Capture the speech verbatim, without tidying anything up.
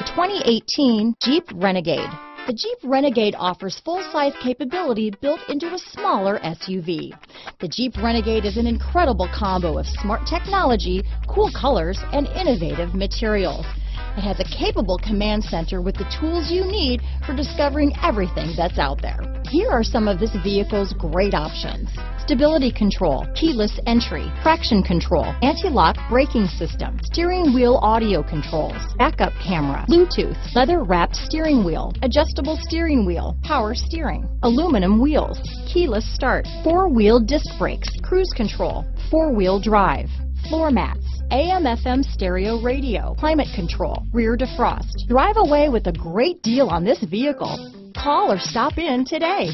The twenty eighteen Jeep Renegade. The Jeep Renegade offers full-size capability built into a smaller S U V. The Jeep Renegade is an incredible combo of smart technology, cool colors, and innovative materials. It has a capable command center with the tools you need for discovering everything that's out there. Here are some of this vehicle's great options: stability control, keyless entry, traction control, anti-lock braking system, steering wheel audio controls, backup camera, Bluetooth, leather-wrapped steering wheel, adjustable steering wheel, power steering, aluminum wheels, keyless start, four-wheel disc brakes, cruise control, four-wheel drive, floor mats, A M F M stereo radio, climate control, rear defrost. Drive away with a great deal on this vehicle. Call or stop in today.